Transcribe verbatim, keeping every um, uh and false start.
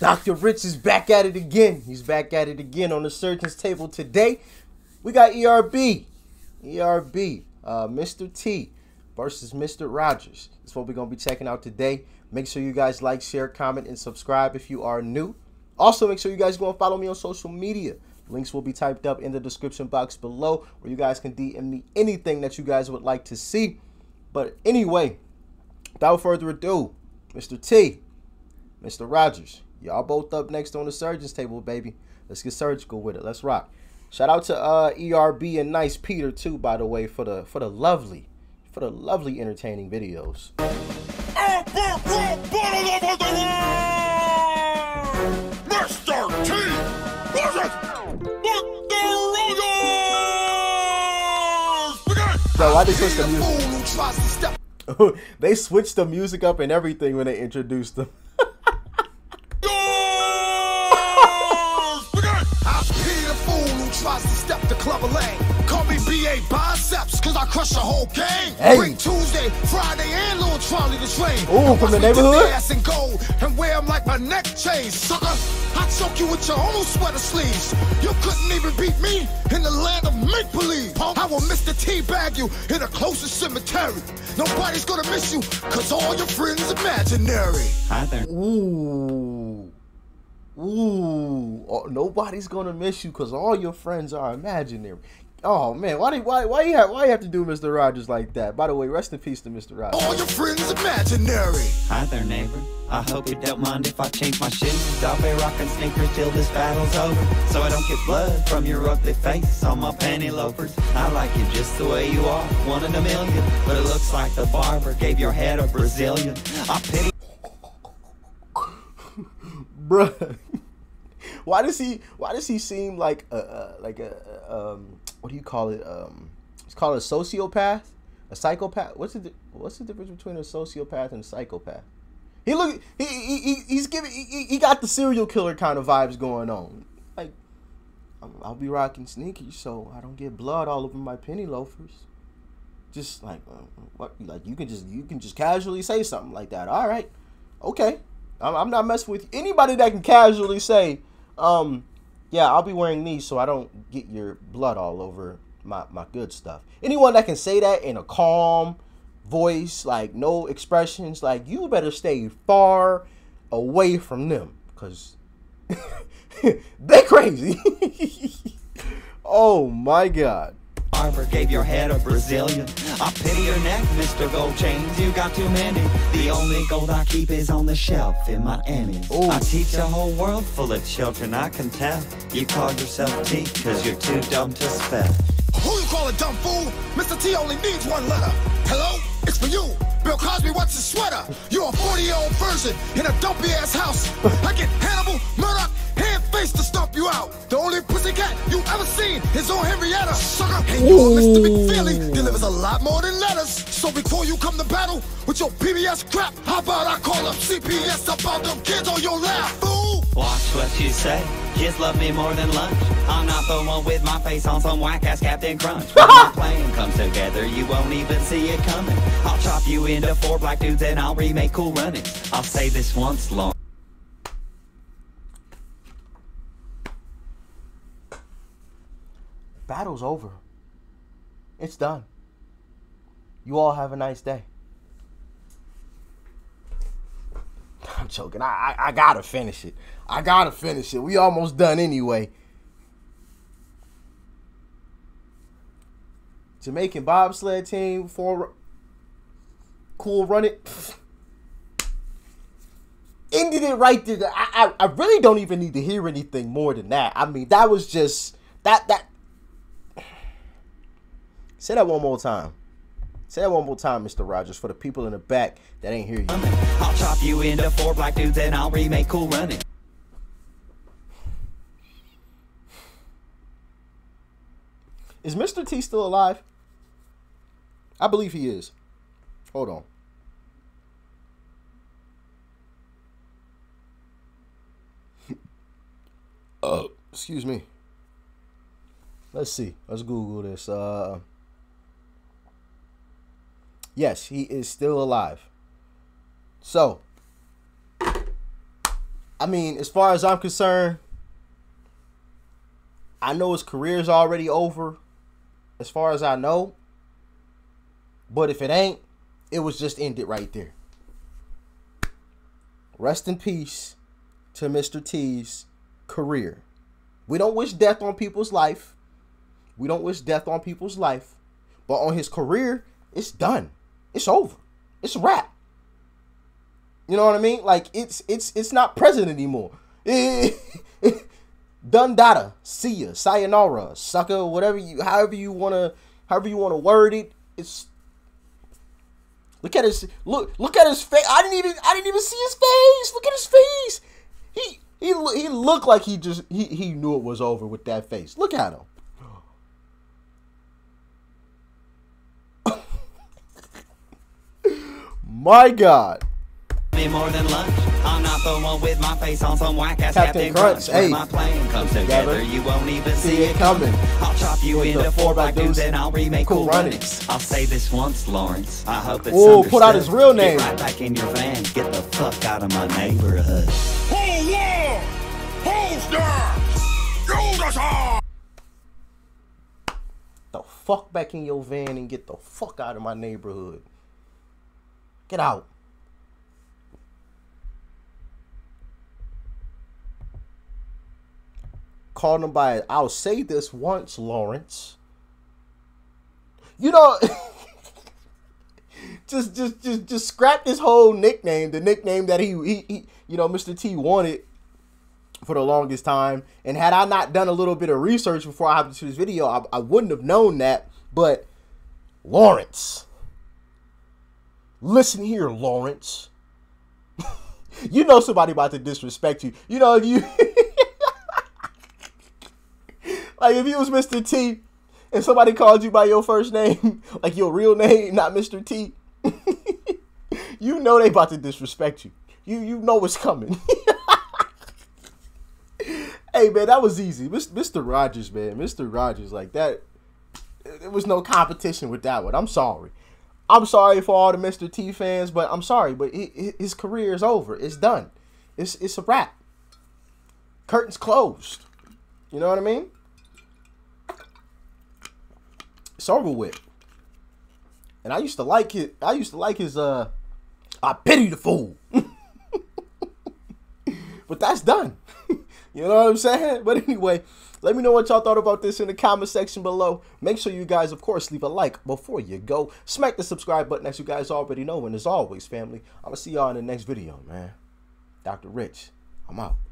Doctor Rich is back at it again. He's back at it again on the surgeon's table today. We got E R B. E R B. Uh, Mister T versus Mister Rogers. That's what we're going to be checking out today. Make sure you guys like, share, comment, and subscribe if you are new. Also, make sure you guys go and follow me on social media. Links will be typed up in the description box below, where you guys can D M me anything that you guys would like to see. But anyway, without further ado, Mister T, Mister Rogers. Y'all both up next on the surgeon's table, baby. Let's get surgical with it. Let's rock. Shout out to uh, E R B and Nice Peter too, by the way, for the for the lovely, for the lovely entertaining videos. Mister T versus Mister Rogers. So I just switched the music. They switched the music up and everything when they introduced them. Tries to step the club away. Call me B A biceps, cause I crush a whole gang. Hey. Bring Tuesday, Friday, and Lil Charlie the train. Ooh, from the neighborhood. Ass and gold and wear them like my neck chain, sucker. I choke you with your own sweater sleeves. You couldn't even beat me in the land of make believe. I will Mister T bag you in the closest cemetery. Nobody's gonna miss you, cause all your friends imaginary. I think. Ooh. Ooh, nobody's gonna miss you because all your friends are imaginary. Oh man, why do why why you have why you have to do Mister Rogers like that? By the way, rest in peace to Mister Rogers. All your friends imaginary. Hi there, neighbor. I hope you don't mind if I change my shoes. I'll be rocking sneakers till this battle's over, so I don't get blood from your ugly face on my panty loafers. I like you just the way you are, one in a million. But it looks like the barber gave your head a Brazilian. I pity. Bruh, why does he? Why does he seem like a uh, like a um? What do you call it? Um, it's called a sociopath, a psychopath. What's the What's the difference between a sociopath and a psychopath? He look he he he's giving he, he got the serial killer kind of vibes going on. Like, I'll be rocking sneakers so I don't get blood all over my penny loafers. Just like what? Like you can just you can just casually say something like that. All right, okay. I'm not messing with anybody that can casually say, um, yeah, I'll be wearing these so I don't get your blood all over my, my good stuff. Anyone that can say that in a calm voice, like no expressions, like you better stay far away from them because they're crazy. Oh, my God. Barber gave your head a Brazilian. I pity your neck, Mister Gold Chains. You got too many. The only gold I keep is on the shelf in Miami. Ooh. I teach a whole world full of children. I can tell you call yourself T because you're too dumb to spell. Who you call a dumb fool? Mister T only needs one letter. Hello? It's for you. Bill Cosby wants a sweater. You're a forty-year-old version in a dopey-ass house. I get Hannibal, Murdoch, hand-faced to stomp you out. The only pussycat you ever seen is on Henrietta. Suck up. And your Mister McFeely delivers a lot more than letters. So before you come to battle with your P B S crap, how about I call up C P S about them kids on your lap, fool? Watch what you say. Kids love me more than lunch. I'm not the one with my face on some whack-ass Captain Crunch. When my plan comes together, you won't even see it coming. I'll chop you into four black dudes and I'll remake Cool Runnings. I'll say this once long. Battle's over. It's done. You all have a nice day. I'm joking. I, I, I gotta finish it. I gotta finish it. We almost done anyway. Jamaican bobsled team for Cool Running. Ended it right there. I, I I really don't even need to hear anything more than that. I mean, that was just that that. Say that one more time. Say that one more time, Mister Rogers, for the people in the back that ain't hear you. I'll chop you into four black dudes and I'll remake Cool Running. Is Mister T still alive? I believe he is. Hold on. uh, excuse me. Let's see. Let's Google this. Uh, yes, he is still alive. So, I mean, as far as I'm concerned, I know his career's already over, as far as I know. But if it ain't, it was just ended right there. Rest in peace to Mister T's career. We don't wish death on people's life. We don't wish death on people's life. But on his career, it's done. It's over. It's a wrap. You know what I mean? Like, it's it's it's not present anymore. Done data. See ya. Sayonara. Sucker. Whatever you however you wanna however you wanna word it. It's look at his look look at his face. I didn't even I didn't even see his face. Look at his face. He he he looked like he just he, he knew it was over with that face. Look at him. My God. More than lunch. I'm not the one with my face on some whack ass Captain Crunch. Hey, my plane comes together, you won't even see it coming. I'll chop you into four black dudes and I'll remake Cool Runnings. I'll say this once, Lawrence. I hope it's oh, put out his real name. Get right back in your van. Get the fuck out of my neighborhood. Hey, yeah. Hold there. Hold us the fuck back in your van and get the fuck out of my neighborhood. Get out. Called him by, I'll say this once, Lawrence. You know, just just just just scrap this whole nickname, the nickname that he, he he you know Mister T wanted for the longest time. And had I not done a little bit of research before I hopped into this video, I, I wouldn't have known that. But Lawrence, listen here, Lawrence. You know somebody about to disrespect you. You know if you. Like, if you was Mister T and somebody called you by your first name, like your real name, not Mister T, you know they about to disrespect you. You you know what's coming. Hey, man, that was easy. Mister Rogers, man. Mister Rogers, like that. There was no competition with that one. I'm sorry. I'm sorry for all the Mister T fans, but I'm sorry. But he, his career is over. It's done. It's, it's a wrap. Curtains closed. You know what I mean? It's over with. And I used to like it. I used to like his uh I pity the fool. But that's done. You know what I'm saying? But anyway, let me know what y'all thought about this in the comment section below. Make sure you guys, of course, leave a like before you go. Smack the subscribe button, as you guys already know. And as always, family, I'm gonna see y'all in the next video, man. Doctor Rich, I'm out.